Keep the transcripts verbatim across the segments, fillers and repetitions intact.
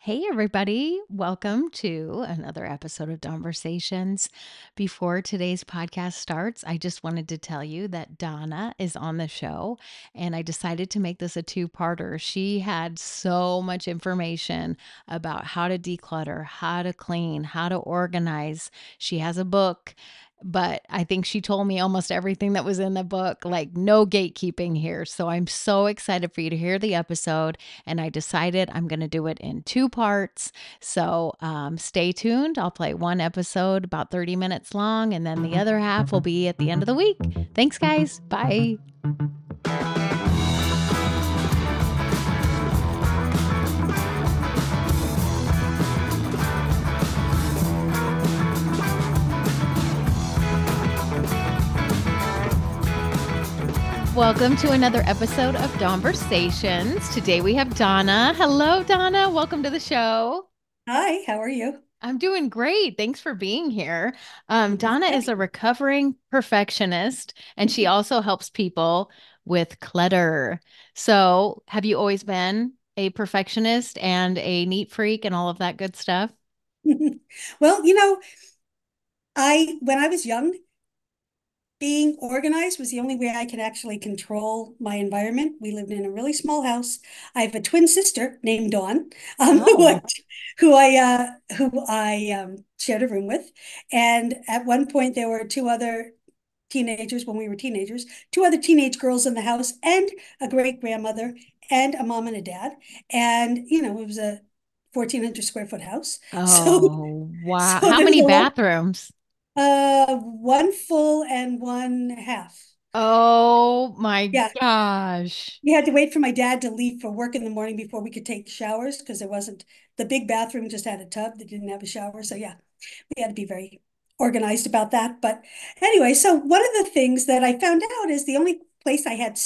Hey, everybody. Welcome to another episode of Dawnversations. Before today's podcast starts, I just wanted to tell you that Donna is on the show, and I decided to make this a two-parter. She had so much information about how to declutter, how to clean, how to organize. She has a book. But I think she told me almost everything that was in the book, like no gatekeeping here. So I'm so excited for you to hear the episode. And I decided I'm going to do it in two parts. So um, stay tuned. I'll play one episode about thirty minutes long, and then the other half will be at the end of the week. Thanks, guys. Bye. Welcome to another episode of Dawnversations. Today we have Donna. Hello, Donna. Welcome to the show. Hi, how are you? I'm doing great. Thanks for being here. Um, Donna is a recovering perfectionist, and she also helps people with clutter. So have you always been a perfectionist and a neat freak and all of that good stuff? Well, you know, I when I was young, being organized was the only way I could actually control my environment. We lived in a really small house. I have a twin sister named Dawn, um, oh. who I, who I, uh, who I um, shared a room with. And at one point, there were two other teenagers when we were teenagers, two other teenage girls in the house, and a great grandmother, and a mom and a dad. And, you know, it was a fourteen hundred square foot house. Oh, so, wow. So how many bathrooms? Uh, one full and one half. Oh my yeah. gosh. We had to wait for my dad to leave for work in the morning before we could take showers, because there wasn't, the big bathroom just had a tub that didn't have a shower. So yeah, we had to be very organized about that. But anyway, so one of the things that I found out is the only place I had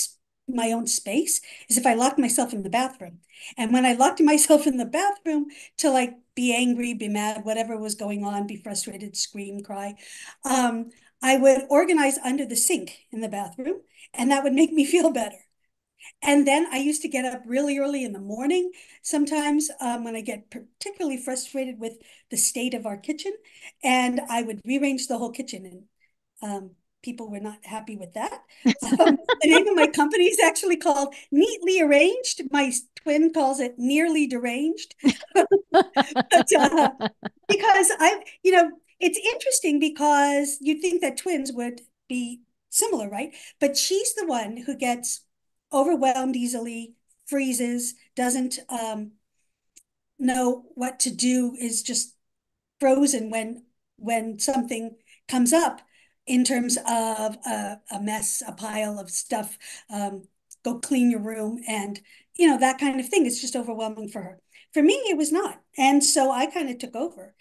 my own space is if I locked myself in the bathroom. And when I locked myself in the bathroom to like be angry, be mad, whatever was going on, be frustrated, scream, cry, um, I would organize under the sink in the bathroom, and that would make me feel better. And then I used to get up really early in the morning, sometimes um, when I get particularly frustrated with the state of our kitchen, and I would rearrange the whole kitchen, and um, people were not happy with that. Um, the name of my company is actually called Neatly Arranged. My twin calls it Nearly Deranged. but, uh, because I, you know, it's interesting because you'd think that twins would be similar, right? But she's the one who gets overwhelmed easily, freezes, doesn't um, know what to do, is just frozen when when something comes up. In terms of a, a mess, a pile of stuff, um, go clean your room, and, you know, that kind of thing. It's just overwhelming for her. For me, it was not. And so I kind of took over,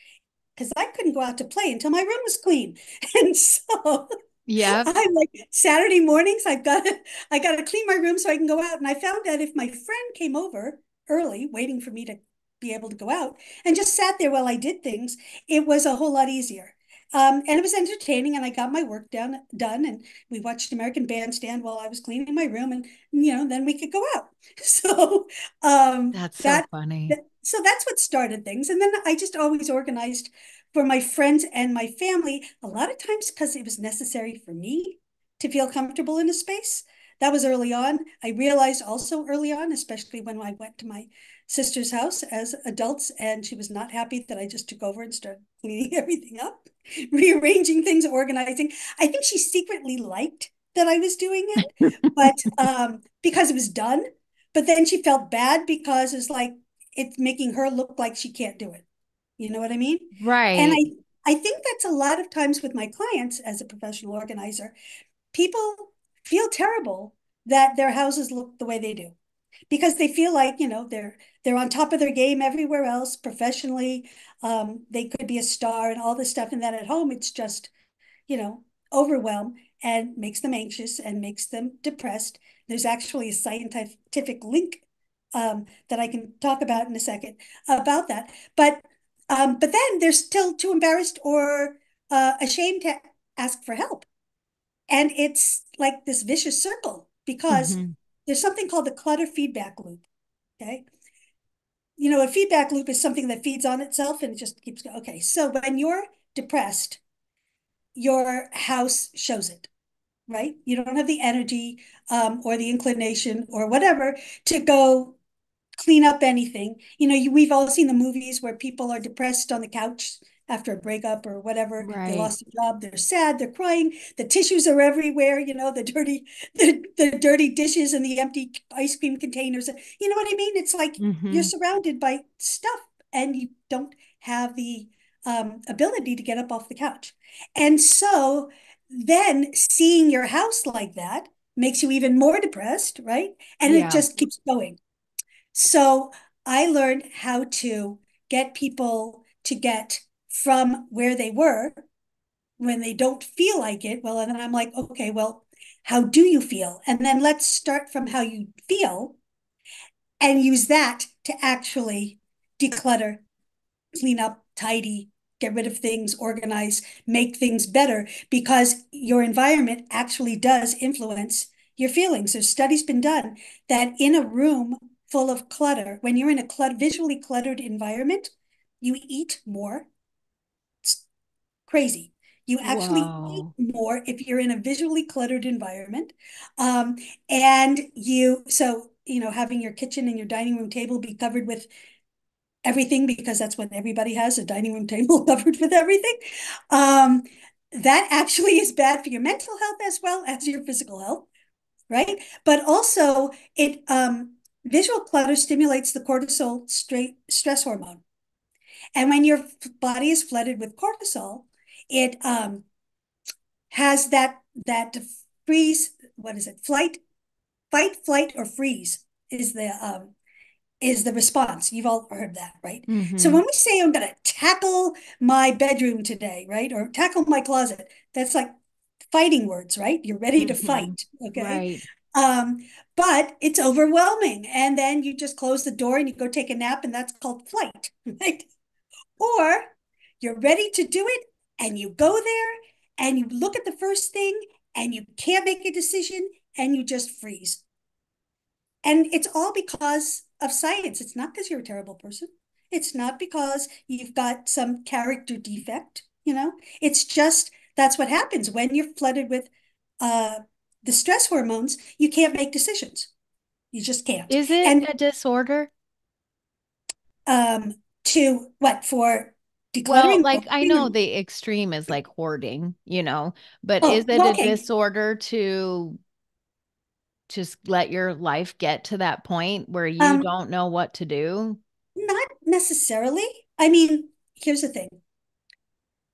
because I couldn't go out to play until my room was clean. And so yeah, I'm like, Saturday mornings, I've got to, I got to clean my room so I can go out. And I found out if my friend came over early, waiting for me to be able to go out, and just sat there while I did things, it was a whole lot easier. Um, and it was entertaining, and I got my work done, done, and we watched American Bandstand while I was cleaning my room, and, you know, then we could go out. So um, that's so that, funny. That, so that's what started things. And then I just always organized for my friends and my family, a lot of times because it was necessary for me to feel comfortable in a space. That was early on. I realized also early on, especially when I went to my sister's house as adults, and she was not happy that I just took over and started cleaning everything up, rearranging things, organizing. I think she secretly liked that I was doing it, but um, because it was done. But then she felt bad because it's like it's making her look like she can't do it. You know what I mean? Right. And I, I think that's a lot of times with my clients as a professional organizer, people feel terrible that their houses look the way they do, because they feel like, you know, they're they're on top of their game everywhere else professionally. Um, they could be a star and all this stuff. And then at home, it's just, you know, overwhelm, and makes them anxious and makes them depressed. There's actually a scientific link um, that I can talk about in a second about that. But um, but then they're still too embarrassed or uh, ashamed to ask for help. And it's like this vicious circle, because mm-hmm. there's something called the clutter feedback loop. Okay. you know, a feedback loop is something that feeds on itself and it just keeps going. Okay, so when you're depressed, your house shows it, right? You don't have the energy um, or the inclination or whatever to go clean up anything. You know, you, we've all seen the movies where people are depressed on the couch after a breakup or whatever, right. They lost a job, they're sad, they're crying, the tissues are everywhere, you know, the dirty, the, the dirty dishes and the empty ice cream containers. You know what I mean? It's like mm-hmm. you're surrounded by stuff and you don't have the um, ability to get up off the couch. And so then seeing your house like that makes you even more depressed, right? And yeah. It just keeps going. So I learned how to get people to get from where they were when they don't feel like it. Well, and then I'm like, okay, well, how do you feel? And then let's start from how you feel and use that to actually declutter, clean up, tidy, get rid of things, organize, make things better, because your environment actually does influence your feelings. There's studies been done that in a room full of clutter, when you're in a clutter, visually cluttered environment, you eat more. Crazy. You actually wow. eat more if you're in a visually cluttered environment. Um, and you, so, you know, having your kitchen and your dining room table be covered with everything, because that's what everybody has, a dining room table covered with everything. Um, that actually is bad for your mental health as well as your physical health, right? But also it, um, visual clutter stimulates the cortisol straight stress hormone. And when your body is flooded with cortisol, it um, has that that freeze. What is it? Flight, fight, flight, or freeze is the um, is the response. You've all heard that, right? Mm-hmm. So when we say I'm going to tackle my bedroom today, right, or tackle my closet, that's like fighting words, right? You're ready to mm-hmm. fight, okay? Right. Um, but it's overwhelming, and then you just close the door and you go take a nap, and that's called flight, right? Or you're ready to do it. And you go there and you look at the first thing and you can't make a decision and you just freeze. And it's all because of science. It's not because you're a terrible person. It's not because you've got some character defect, you know. It's just that's what happens when you're flooded with uh, the stress hormones. You can't make decisions. You just can't. Is it and, a disorder? Um, to what for? Well, like I know the extreme is like hoarding, you know, but oh, is it okay. a disorder to just let your life get to that point where you um, don't know what to do? Not necessarily. I mean, here's the thing.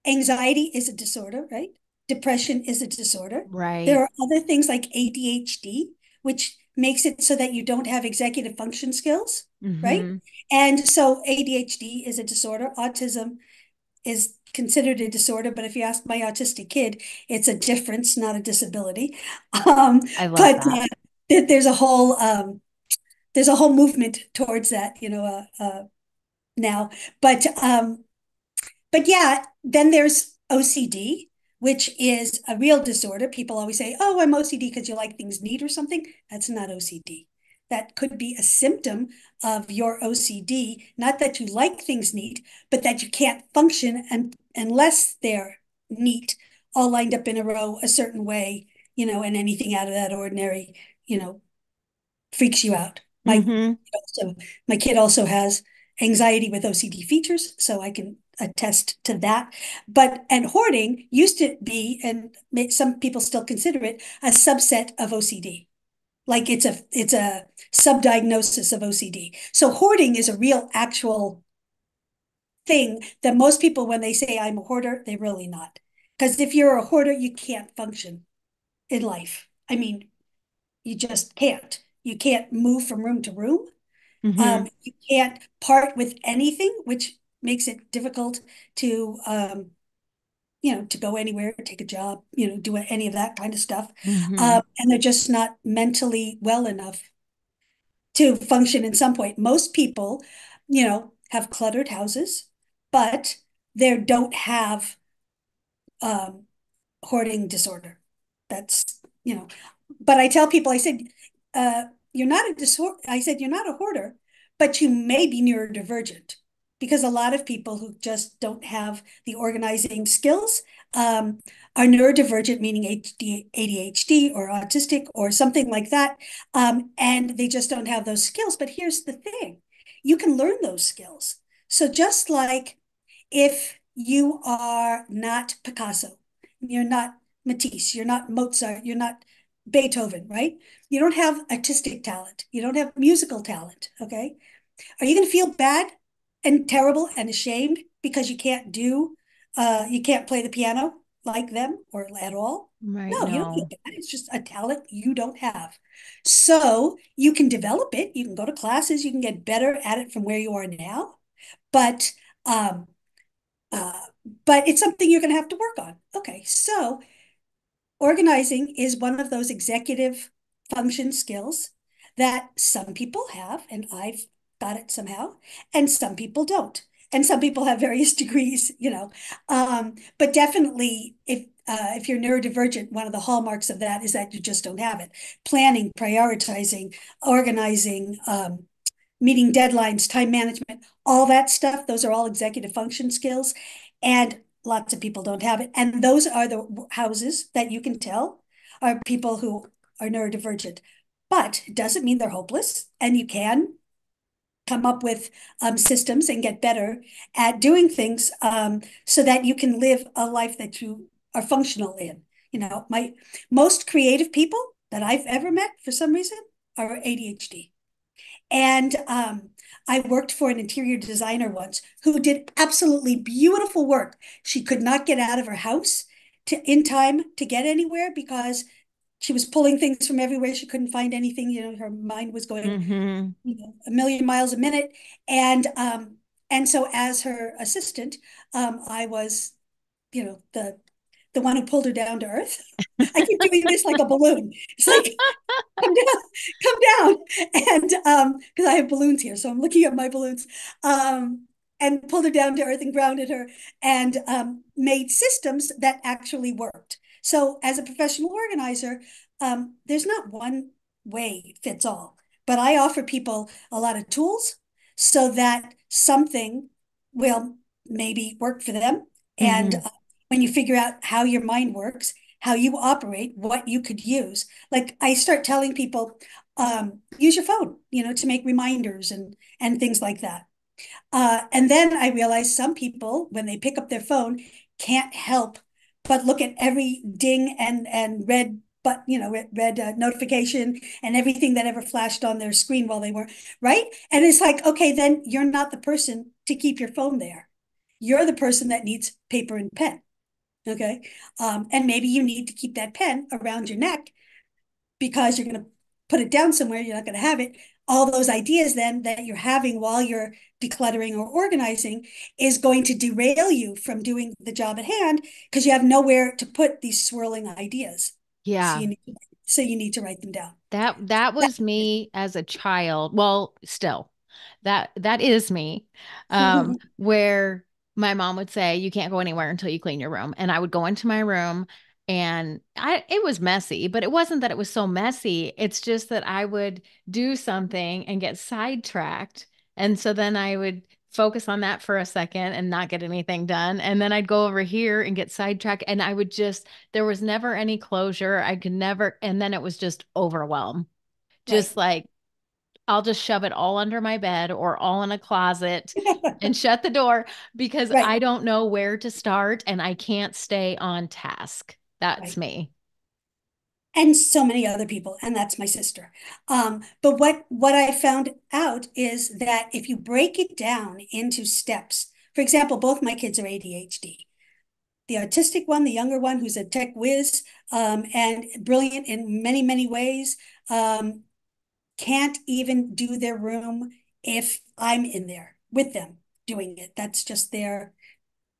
Anxiety is a disorder, right? Depression is a disorder. Right. There are other things like A D H D, which makes it so that you don't have executive function skills, mm-hmm. right? And so A D H D is a disorder. Autism is considered a disorder, but if you ask my autistic kid, it's a difference, not a disability. Um, I love but, that. Uh, there's a whole um, there's a whole movement towards that, you know, uh, uh, now. But um, but yeah, then there's O C D, which is a real disorder. People always say, oh, I'm O C D because you like things neat or something. That's not O C D. That could be a symptom of your O C D, not that you like things neat, but that you can't function and, unless they're neat, all lined up in a row a certain way, you know, and anything out of that ordinary, you know, freaks you out. My, mm-hmm. you know, so my kid also has anxiety with O C D features, so I can attest to that. But and hoarding used to be, and some people still consider it, a subset of O C D. Like it's a it's a subdiagnosis of O C D. So hoarding is a real actual thing that most people, when they say I'm a hoarder, they're really not. Because if you're a hoarder, you can't function in life. I mean, you just can't. You can't move from room to room. Mm-hmm. Um, you can't part with anything, which makes it difficult to, um, you know, to go anywhere, take a job, you know, do any of that kind of stuff. Mm-hmm. Um, and they're just not mentally well enough to function in some point. Most people, you know, have cluttered houses, but they don't have um, hoarding disorder. That's, you know, but I tell people, I said, uh, you're not a disorder. I said, you're not a hoarder, but you may be neurodivergent, because a lot of people who just don't have the organizing skills um, are neurodivergent, meaning A D H D or autistic or something like that, um, and they just don't have those skills. But here's the thing, you can learn those skills. So just like if you are not Picasso, you're not Matisse, you're not Mozart, you're not Beethoven, right? You don't have artistic talent. You don't have musical talent, okay? Are you going to feel bad and terrible and ashamed because you can't do, uh, you can't play the piano like them or at all? Right, no, no, you don't feel bad. It's just a talent you don't have. So you can develop it. You can go to classes. You can get better at it from where you are now. But, um, uh, but it's something you're going to have to work on. Okay, so organizing is one of those executive function skills that some people have, and I've got it somehow, and some people don't. And some people have various degrees, you know. Um, but definitely, if uh, if you're neurodivergent, one of the hallmarks of that is that you just don't have it. Planning, prioritizing, organizing, um, meeting deadlines, time management, all that stuff, those are all executive function skills. And lots of people don't have it. And those are the houses that you can tell are people who are neurodivergent. But it doesn't mean they're hopeless. And you can come up with um, systems and get better at doing things um, so that you can live a life that you are functional in. You know, my most creative people that I've ever met, for some reason, are A D H D. And um, I worked for an interior designer once who did absolutely beautiful work. She could not get out of her house to, in time to get anywhere because she was pulling things from everywhere. She couldn't find anything. You know, her mind was going mm-hmm. you know, a million miles a minute. And um, and so as her assistant, um, I was, you know, the the one who pulled her down to earth. I keep doing this like a balloon. It's like, come down, come down. And um, because I have balloons here, so I'm looking at my balloons. Um, and pulled her down to earth and grounded her and um, made systems that actually worked. So as a professional organizer, um, there's not one way fits all, but I offer people a lot of tools so that something will maybe work for them. Mm-hmm. And uh, when you figure out how your mind works, how you operate, what you could use, like I start telling people, um, use your phone, you know, to make reminders and, and things like that. Uh, and then I realized some people, when they pick up their phone, can't help but look at every ding and and red, but you know, red, red uh, notification and everything that ever flashed on their screen while they were, right? And it's like, okay, then you're not the person to keep your phone there. You're the person that needs paper and pen, okay? Um, and maybe you need to keep that pen around your neck because you're going to put it down somewhere, you're not going to have it. All those ideas then that you're having while you're decluttering or organizing is going to derail you from doing the job at hand because you have nowhere to put these swirling ideas. Yeah. So you need, so you need to write them down. That, that was me as a child. Well, still that, that is me, um, where my mom would say, you can't go anywhere until you clean your room. And I would go into my room and I, it was messy, but it wasn't that it was so messy. It's just that I would do something and get sidetracked. And so then I would focus on that for a second and not get anything done. And then I'd go over here and get sidetracked. And I would just, there was never any closure. I could never, and then it was just overwhelm. Just right. Like, I'll just shove it all under my bed or all in a closet and shut the door because right. I don't know where to start and I can't stay on task. That's right. Me. And so many other people. And that's my sister. Um, but what, what I found out is that if you break it down into steps, for example, both my kids are A D H D. The autistic one, the younger one, who's a tech whiz um, and brilliant in many, many ways, um, can't even do their room if I'm in there with them doing it. That's just their,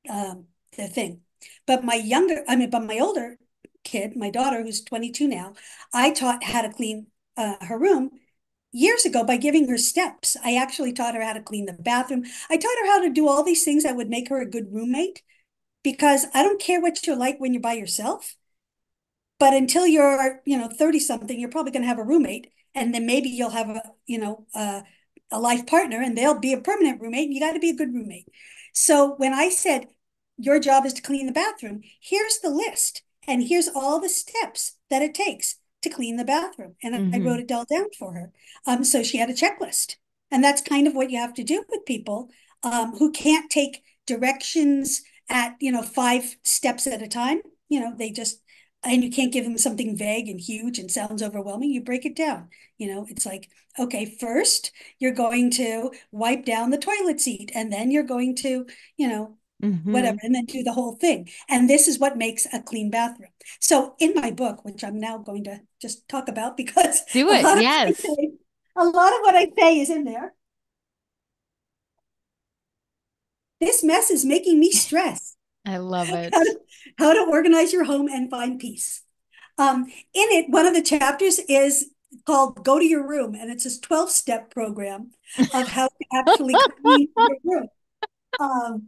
um, their thing. But my younger, I mean, but my older kid, my daughter, who's twenty-two now, I taught how to clean uh, her room years ago by giving her steps. I actually taught her how to clean the bathroom. I taught her how to do all these things that would make her a good roommate, because I don't care what you're like when you're by yourself. But until you're, you know, thirty something, you're probably going to have a roommate. And then maybe you'll have a, you know, uh, a life partner and they'll be a permanent roommate. And you got to be a good roommate. So when I said, your job is to clean the bathroom, here's the list. And here's all the steps that it takes to clean the bathroom. And mm-hmm. I wrote it all down for her. Um, so she had a checklist. And that's kind of what you have to do with people um, who can't take directions at, you know, five steps at a time. You know, they just, and you can't give them something vague and huge and sounds overwhelming. You break it down. You know, it's like, okay, first you're going to wipe down the toilet seat, and then you're going to, you know, Mm-hmm. whatever, and then do the whole thing. And this is what makes a clean bathroom. So in my book, which I'm now going to just talk about because do it, a yes. Say, a lot of what I say is in there. This mess is making me stress. I love it. How to, how to organize your home and find peace. Um, in it, one of the chapters is called Go to Your Room, and it's a twelve-step program of how to actually clean your room. Um,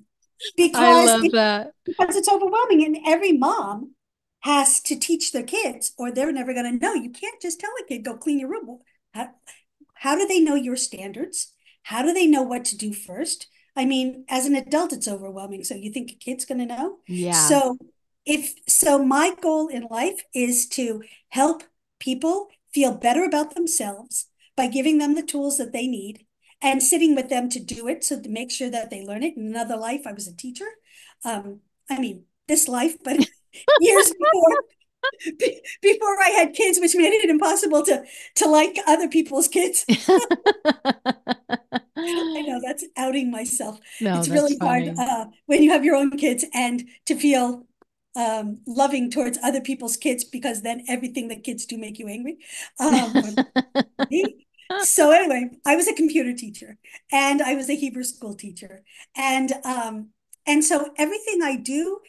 Because, I love it, that. because it's overwhelming, and every mom has to teach their kids or they're never going to know. You can't just tell a kid, go clean your room. How, how do they know your standards? How do they know what to do first? I mean, as an adult, it's overwhelming. So you think a kid's going to know? Yeah. So if so, my goal in life is to help people feel better about themselves by giving them the tools that they need and sitting with them to do it, so to make sure that they learn it. In another life, I was a teacher. Um, I mean, this life, but years before, be, before I had kids, which made it impossible to to like other people's kids. I know that's outing myself. No, it's really funny. hard uh, when you have your own kids and to feel um, loving towards other people's kids, because then everything that kids do make you angry. Um, So anyway, I was a computer teacher and I was a Hebrew school teacher. And um, and so everything I do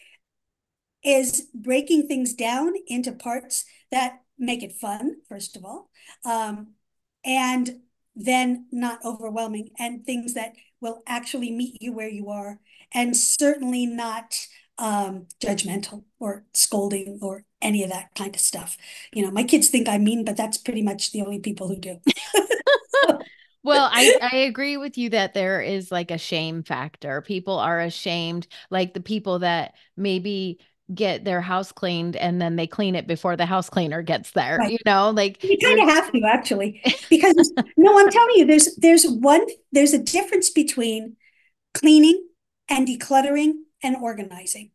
is breaking things down into parts that make it fun, first of all, um, and then not overwhelming, and things that will actually meet you where you are, and certainly not um, judgmental or scolding or any of that kind of stuff. You know, my kids think I'm mean, but that's pretty much the only people who do. Well, I, I agree with you that there is like a shame factor. People are ashamed, like the people that maybe get their house cleaned and then they clean it before the house cleaner gets there, right. You know, like you kind of have to actually, because no, I'm telling you, there's, there's one, there's a difference between cleaning and decluttering and organizing.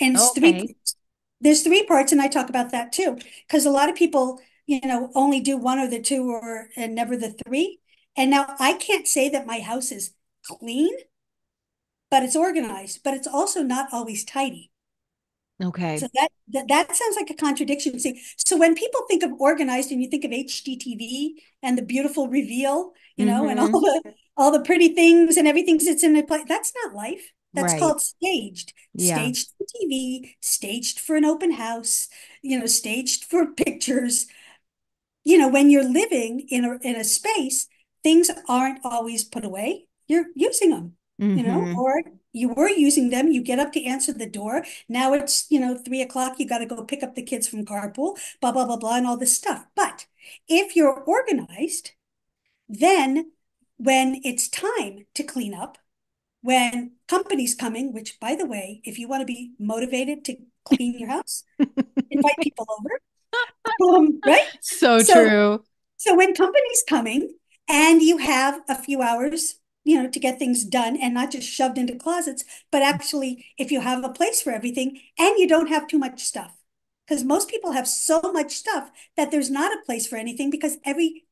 And it's okay. three, there's three parts. And I talk about that too, because a lot of people, you know, only do one or the two or and never the three. And now I can't say that my house is clean, but it's organized, but it's also not always tidy. Okay. So that, that, that sounds like a contradiction. See, so when people think of organized and you think of H G T V and the beautiful reveal, you know, mm-hmm. and all the, all the pretty things and everything that's in the place, that's not life. That's right. Called staged, yeah. Staged for T V, staged for an open house, you know, staged for pictures. You know, when you're living in a, in a space, things aren't always put away. You're using them, mm-hmm. you know, or you were using them. You get up to answer the door. Now it's, you know, three o'clock. You got to go pick up the kids from carpool, blah, blah, blah, blah, and all this stuff. But if you're organized, then when it's time to clean up, when company's coming, which by the way, if you want to be motivated to clean your house, invite people over. Um, right? So, so true. So when company's coming and you have a few hours, you know, to get things done and not just shoved into closets, but actually if you have a place for everything and you don't have too much stuff, because most people have so much stuff that there's not a place for anything because every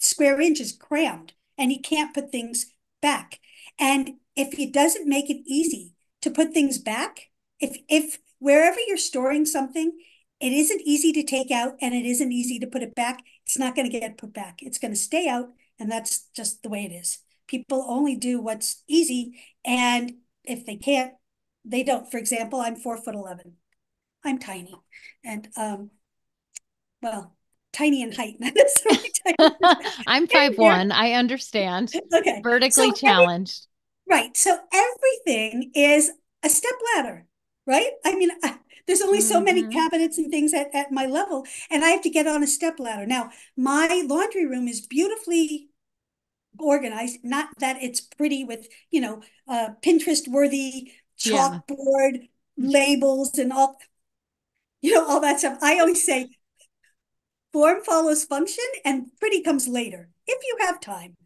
square inch is crammed and you can't put things back. And if it doesn't make it easy to put things back, if, if wherever you're storing something, it isn't easy to take out and it isn't easy to put it back, it's not going to get put back. It's going to stay out. And that's just the way it is. People only do what's easy. And if they can't, they don't. For example, I'm four foot eleven. I'm tiny. And, um, well, tiny in height. Not necessarily tiny. I'm five one. I understand. Okay. Vertically so challenged. Every, right. So everything is a step ladder, right? I mean, I, there's only so many cabinets and things at, at my level, and I have to get on a step ladder. Now, my laundry room is beautifully organized. Not that it's pretty with, you know, uh, Pinterest-worthy chalkboard yeah. labels and all, you know, all that stuff. I always say form follows function and pretty comes later, if you have time.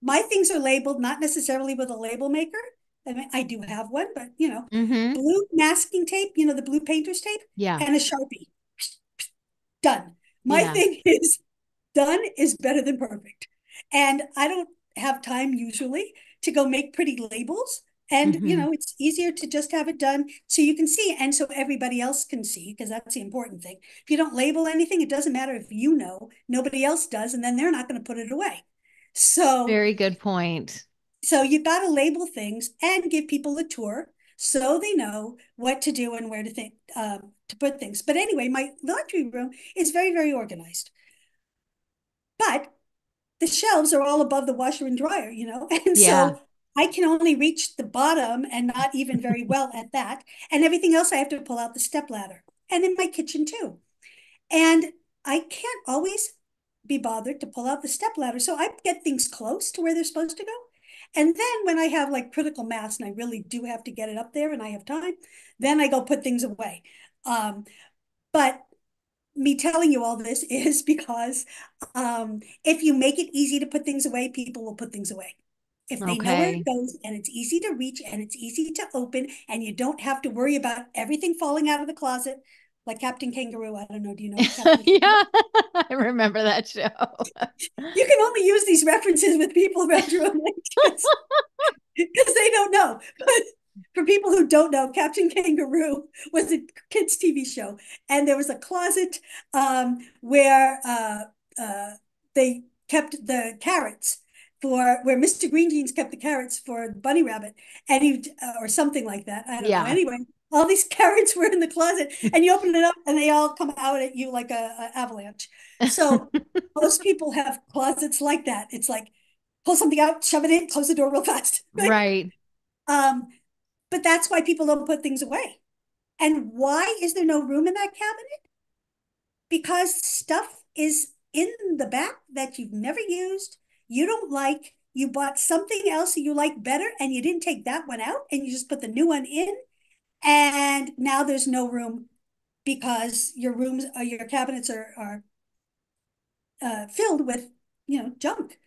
My things are labeled, not necessarily with a label maker. I mean, I do have one, but, you know, mm-hmm. blue masking tape, you know, the blue painter's tape, yeah, and a Sharpie. Done. My yeah. thing is, done is better than perfect. And I don't have time usually to go make pretty labels. And, mm-hmm. you know, it's easier to just have it done so you can see. And so everybody else can see, because that's the important thing. If you don't label anything, it doesn't matter if you know, nobody else does. And then they're not going to put it away. So very good point. So you got to label things and give people a tour so they know what to do and where to think um, to put things. But anyway, my laundry room is very, very organized. But the shelves are all above the washer and dryer, you know, and yeah. so I can only reach the bottom and not even very well at that. And everything else I have to pull out the stepladder, and in my kitchen too. And I can't always be bothered to pull out the stepladder. So I get things close to where they're supposed to go. And then when I have like critical mass and I really do have to get it up there and I have time, then I go put things away. Um, but me telling you all this is because um, if you make it easy to put things away, people will put things away. If they okay. know where it goes and it's easy to reach and it's easy to open and you don't have to worry about everything falling out of the closet, like Captain Kangaroo. I don't know. Do you know? yeah, I remember that show. You can only use these references with people around your own because they don't know. But for people who don't know, Captain Kangaroo was a kids' T V show, and there was a closet um, where uh, uh, they kept the carrots for where Mister Green Jeans kept the carrots for the bunny rabbit, and he uh, or something like that. I don't yeah. know. Anyway. All these carrots were in the closet, and you open it up and they all come out at you like a, a avalanche. So most people have closets like that. It's like, pull something out, shove it in, close the door real fast. Right. right. Um, but that's why people don't put things away. And why is there no room in that cabinet? Because stuff is in the back that you've never used, you don't like, you bought something else that you like better, and you didn't take that one out, and you just put the new one in. And now there's no room because your rooms or your cabinets are, are uh, filled with, you know, junk,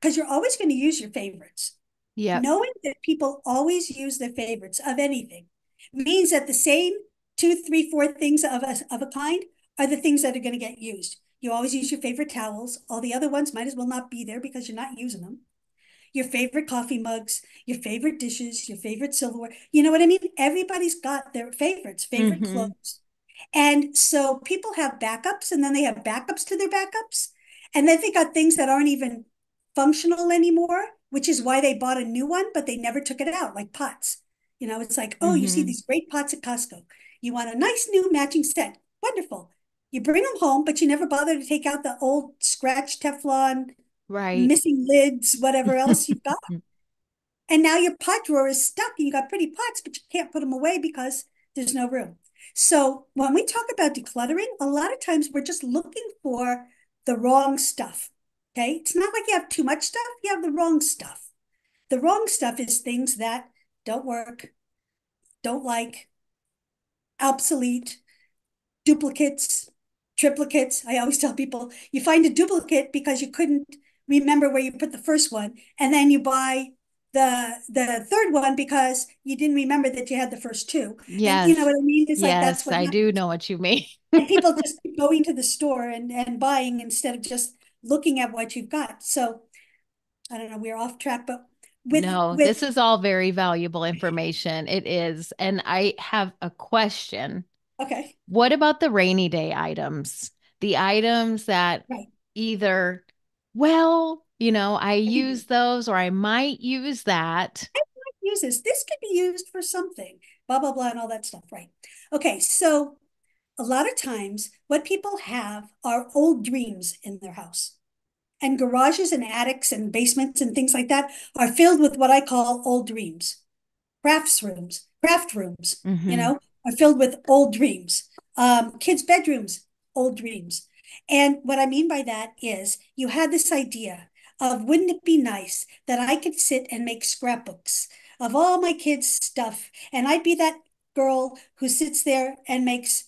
because you're always going to use your favorites. Yeah. Knowing that people always use their favorites of anything means that the same two, three, four things of a, of a kind are the things that are going to get used. You always use your favorite towels. All the other ones might as well not be there because you're not using them. Your favorite coffee mugs, your favorite dishes, your favorite silverware. You know what I mean? Everybody's got their favorites, favorite mm-hmm. clothes. And so people have backups, and then they have backups to their backups. And then they got things that aren't even functional anymore, which is why they bought a new one, but they never took it out, like pots. You know, it's like, oh, mm-hmm. you see these great pots at Costco. You want a nice new matching set. Wonderful. You bring them home, but you never bother to take out the old scratch Teflon, right, missing lids, whatever else you've got. And now your pot drawer is stuck, and you got pretty pots, but you can't put them away because there's no room. So when we talk about decluttering, a lot of times we're just looking for the wrong stuff. Okay. It's not like you have too much stuff. You have the wrong stuff. The wrong stuff is things that don't work, don't like, obsolete, duplicates, triplicates. I always tell people, you find a duplicate because you couldn't remember where you put the first one, and then you buy the the third one because you didn't remember that you had the first two. Yes. And you know what I mean? It's yes, like that's what I happens. do know what you mean. And people just keep going to the store and, and buying instead of just looking at what you've got. So I don't know, we're off track, but with, no, with- this is all very valuable information. It is. And I have a question. Okay. What about the rainy day items? The items that right. either, well, you know, I use those, or I might use that. I might use this. This could be used for something, blah, blah, blah, and all that stuff, right? Okay, so a lot of times what people have are old dreams in their house. And garages and attics and basements and things like that are filled with what I call old dreams. Crafts rooms, craft rooms, mm-hmm. you know, are filled with old dreams. Um, kids' bedrooms, old dreams. And what I mean by that is you had this idea of wouldn't it be nice that I could sit and make scrapbooks of all my kids' stuff, and I'd be that girl who sits there and makes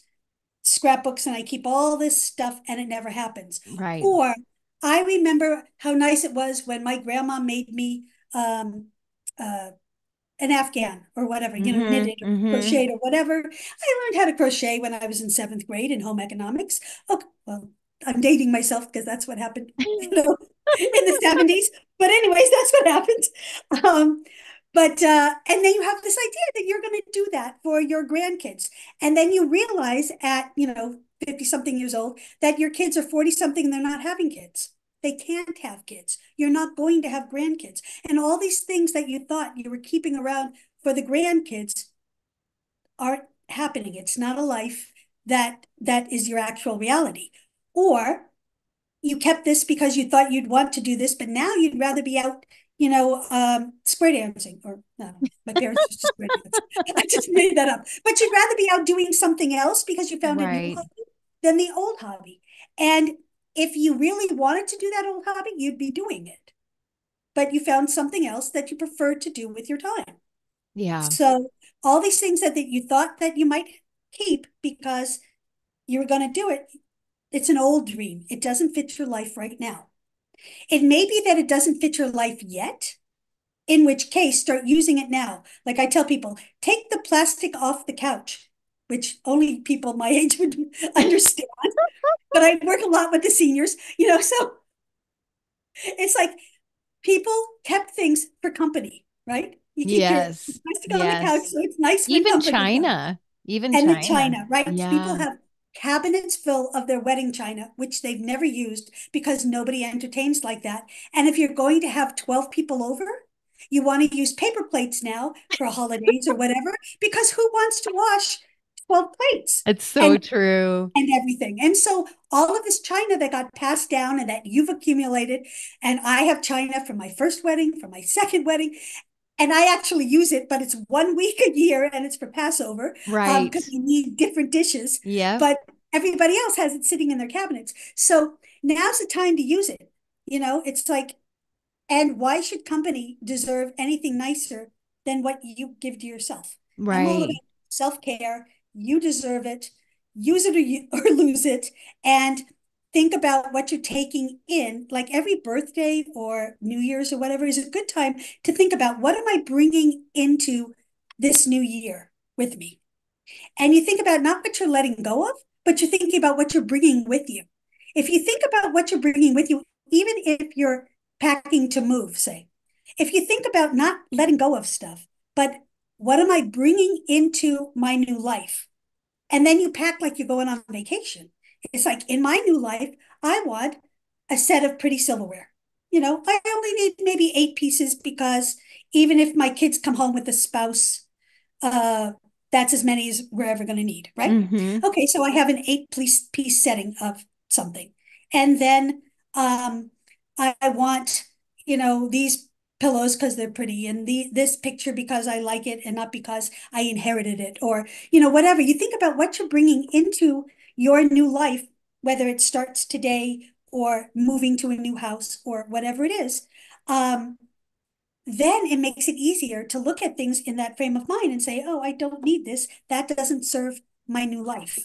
scrapbooks and I keep all this stuff and it never happens. Right. Or I remember how nice it was when my grandma made me um, uh, an Afghan or whatever, you mm-hmm, know, knitted or mm-hmm. crocheted or whatever. I learned how to crochet when I was in seventh grade in home economics. Okay, well, I'm dating myself because that's what happened, you know, in the seventies. But anyways, that's what happened. Um, but, uh, and then you have this idea that you're going to do that for your grandkids. And then you realize at, you know, fifty something years old that your kids are forty something and they're not having kids. They can't have kids. You're not going to have grandkids. And all these things that you thought you were keeping around for the grandkids aren't happening. It's not a life that that is your actual reality. Or you kept this because you thought you'd want to do this, but now you'd rather be out, you know, um, square dancing, or no, my parents used to square dance. I just made that up. But you'd rather be out doing something else because you found right. a new hobby than the old hobby. And if you really wanted to do that old hobby, you'd be doing it. But you found something else that you preferred to do with your time. Yeah. So all these things that, that you thought that you might keep because you were going to do it, it's an old dream. It doesn't fit your life right now. It may be that it doesn't fit your life yet, in which case start using it now. Like I tell people, take the plastic off the couch, which only people my age would understand. But I work a lot with the seniors, you know, so it's like people kept things for company, right? You keep yes. your plastic on yes. the couch, so it's nice for even company. China. Even and China. And China, right? Yeah. People have cabinets full of their wedding china, which they've never used because nobody entertains like that. And if you're going to have twelve people over, you want to use paper plates now for holidays or whatever, because who wants to wash twelve plates? It's so and, true. And everything. And so all of this china that got passed down and that you've accumulated, and I have china from my first wedding, from my second wedding, and I actually use it, but it's one week a year and it's for Passover. Right. Because um, you need different dishes. Yeah. But everybody else has it sitting in their cabinets. So now's the time to use it. You know, it's like, and why should company deserve anything nicer than what you give to yourself? Right. Self-care. You deserve it. Use it or, you, or lose it. And think about what you're taking in. Like every birthday or New Year's or whatever is a good time to think about, what am I bringing into this new year with me? And you think about not what you're letting go of, but you're thinking about what you're bringing with you. If you think about what you're bringing with you, even if you're packing to move, say, if you think about not letting go of stuff, but what am I bringing into my new life? And then you pack like you're going on vacation. It's like, in my new life, I want a set of pretty silverware. You know, I only need maybe eight pieces because even if my kids come home with a spouse, uh, that's as many as we're ever going to need, right? Mm-hmm. Okay, so I have an eight-piece piece setting of something. And then um, I, I want, you know, these pillows because they're pretty, and the this picture because I like it and not because I inherited it, or you know, whatever. You think about what you're bringing into your new life, whether it starts today or moving to a new house or whatever it is. Um, then it makes it easier to look at things in that frame of mind and say, "Oh, I don't need this. That doesn't serve my new life.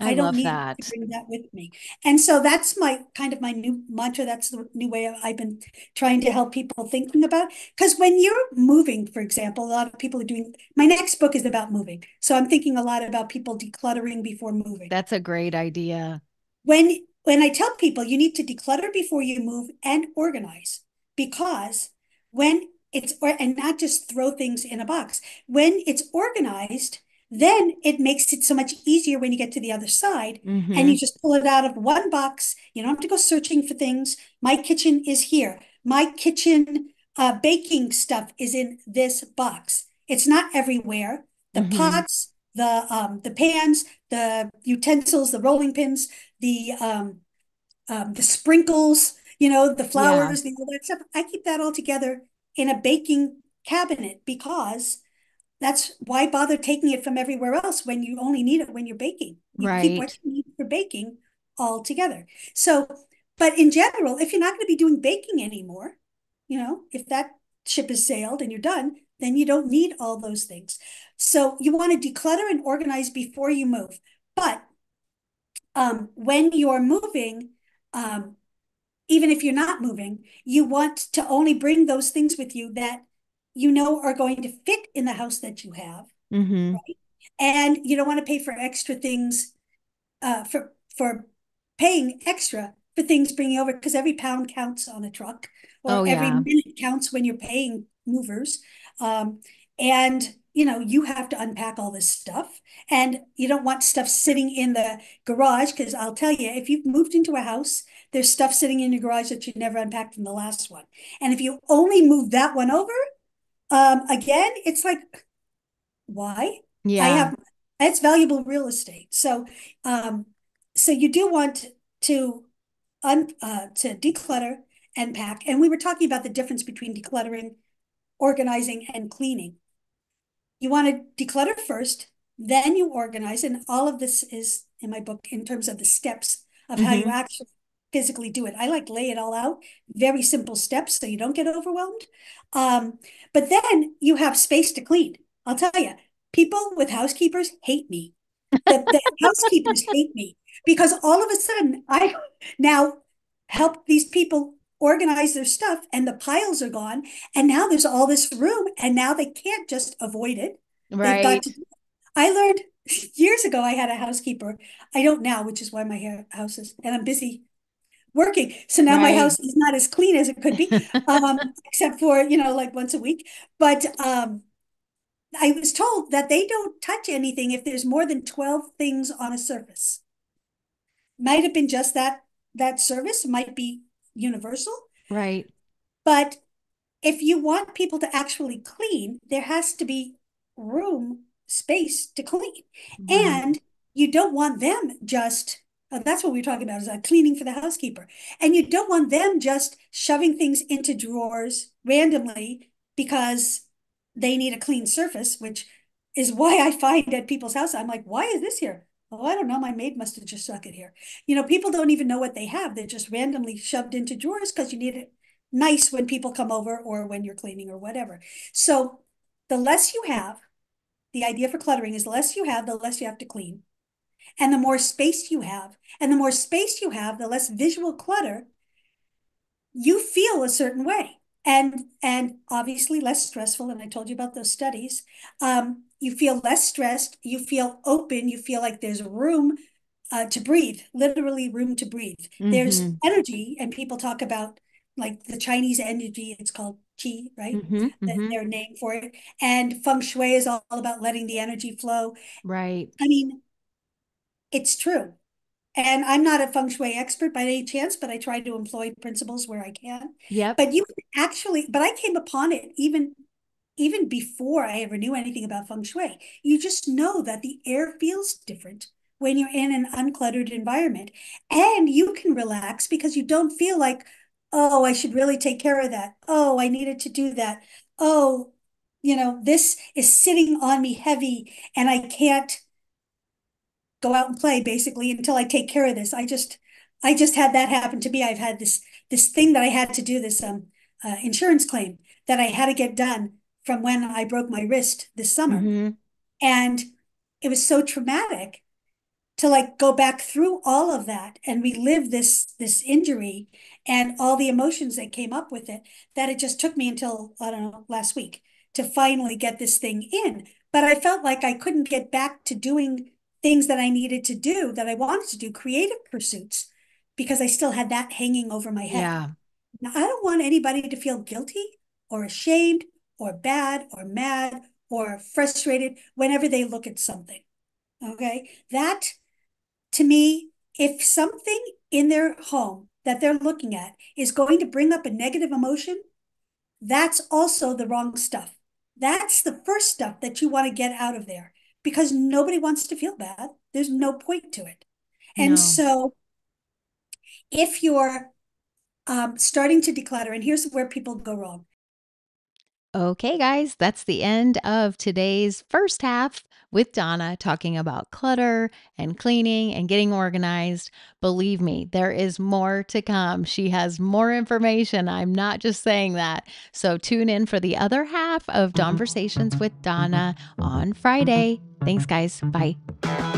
I, I don't need that. to bring that with me." And so that's my kind of my new mantra. That's the new way I've been trying to help people thinking about. Because when you're moving, for example, a lot of people are doing, my next book is about moving. So I'm thinking a lot about people decluttering before moving. That's a great idea. When, when I tell people you need to declutter before you move and organize, because when it's, or, and not just throw things in a box, when it's organized, then it makes it so much easier when you get to the other side mm-hmm. and you just pull it out of one box. You don't have to go searching for things. My kitchen is here. My kitchen uh, baking stuff is in this box. It's not everywhere. The mm-hmm. pots, the um, the pans, the utensils, the rolling pins, the um, um, the sprinkles, you know, the flowers, yeah. the, all that stuff. I keep that all together in a baking cabinet because that's why bother taking it from everywhere else when you only need it when you're baking. You right. keep what you need for baking all together. So But in general, if you're not going to be doing baking anymore, you know, if that ship has sailed and you're done, then you don't need all those things. So you want to declutter and organize before you move. But um, when you're moving, um, even if you're not moving, you want to only bring those things with you that you know are going to fit in the house that you have. Mm-hmm. Right? And you don't want to pay for extra things, uh, for, for paying extra for things bringing over, because every pound counts on a truck, or oh, yeah. every minute counts when you're paying movers. Um, and, you know, you have to unpack all this stuff, and you don't want stuff sitting in the garage, because I'll tell you, if you've moved into a house, there's stuff sitting in your garage that you never unpacked from the last one. And if you only move that one over, um, again, it's like, why? Yeah. I have, that's valuable real estate. So, um, so you do want to, un, uh, to declutter and pack. And we were talking about the difference between decluttering, organizing, and cleaning. You want to declutter first, then you organize. And all of this is in my book in terms of the steps of mm-hmm. how you actually physically do it. I like lay it all out, very simple steps so you don't get overwhelmed. Um, but then you have space to clean. I'll tell you, people with housekeepers hate me. The, the housekeepers hate me, because all of a sudden I now help these people organize their stuff, and the piles are gone, and now there's all this room, and now they can't just avoid it. Right. They've got to do it. I learned years ago, I had a housekeeper. I don't now, which is why my house is, and I'm busy working. So now right. my house is not as clean as it could be, um, except for, you know, like once a week. But um, I was told that they don't touch anything if there's more than twelve things on a surface. Might have been just that, that service, might be universal. Right. But if you want people to actually clean, there has to be room, space to clean. Mm-hmm. And you don't want them just, uh, that's what we were talking about, is uh, cleaning for the housekeeper. And you don't want them just shoving things into drawers randomly because they need a clean surface, which is why I find at people's house, I'm like, why is this here? Oh, I don't know. My maid must have just stuck it here. You know, people don't even know what they have. They're just randomly shoved into drawers because you need it nice when people come over or when you're cleaning or whatever. So the less you have, the idea for cluttering is the less you have, the less you have to clean. And the more space you have, and the more space you have, the less visual clutter, you feel a certain way. And, and obviously less stressful. And I told you about those studies. Um, you feel less stressed. You feel open. You feel like there's room uh, to breathe, literally room to breathe. Mm-hmm. There's energy. And people talk about like the Chinese energy. It's called qi, right? Mm-hmm, the, mm-hmm. Their name for it. And feng shui is all about letting the energy flow. Right. I mean, it's true. And I'm not a feng shui expert by any chance, but I try to employ principles where I can. Yeah. But you can actually, but I came upon it even, even before I ever knew anything about feng shui. You just know that the air feels different when you're in an uncluttered environment, and you can relax because you don't feel like, oh, I should really take care of that. Oh, I needed to do that. Oh, you know, this is sitting on me heavy and I can't go out and play basically until I take care of this. I just, I just had that happen to me. I've had this, this thing that I had to do, this um uh, insurance claim that I had to get done from when I broke my wrist this summer. Mm-hmm. And it was so traumatic to like go back through all of that and relive this, this injury and all the emotions that came up with it, that it just took me until, I don't know, last week to finally get this thing in. But I felt like I couldn't get back to doing things that I needed to do, that I wanted to do, creative pursuits, because I still had that hanging over my head. Yeah. Now, I don't want anybody to feel guilty or ashamed or bad or mad or frustrated whenever they look at something. Okay. That to me, if something in their home that they're looking at is going to bring up a negative emotion, that's also the wrong stuff. That's the first stuff that you want to get out of there, because nobody wants to feel bad. There's no point to it. And no. So if you're um, starting to declutter, and here's where people go wrong. Okay, guys, that's the end of today's first half with Donna talking about clutter and cleaning and getting organized. Believe me, there is more to come. She has more information. I'm not just saying that. So tune in for the other half of Dawnversations with Donna on Friday. Thanks, guys. Bye.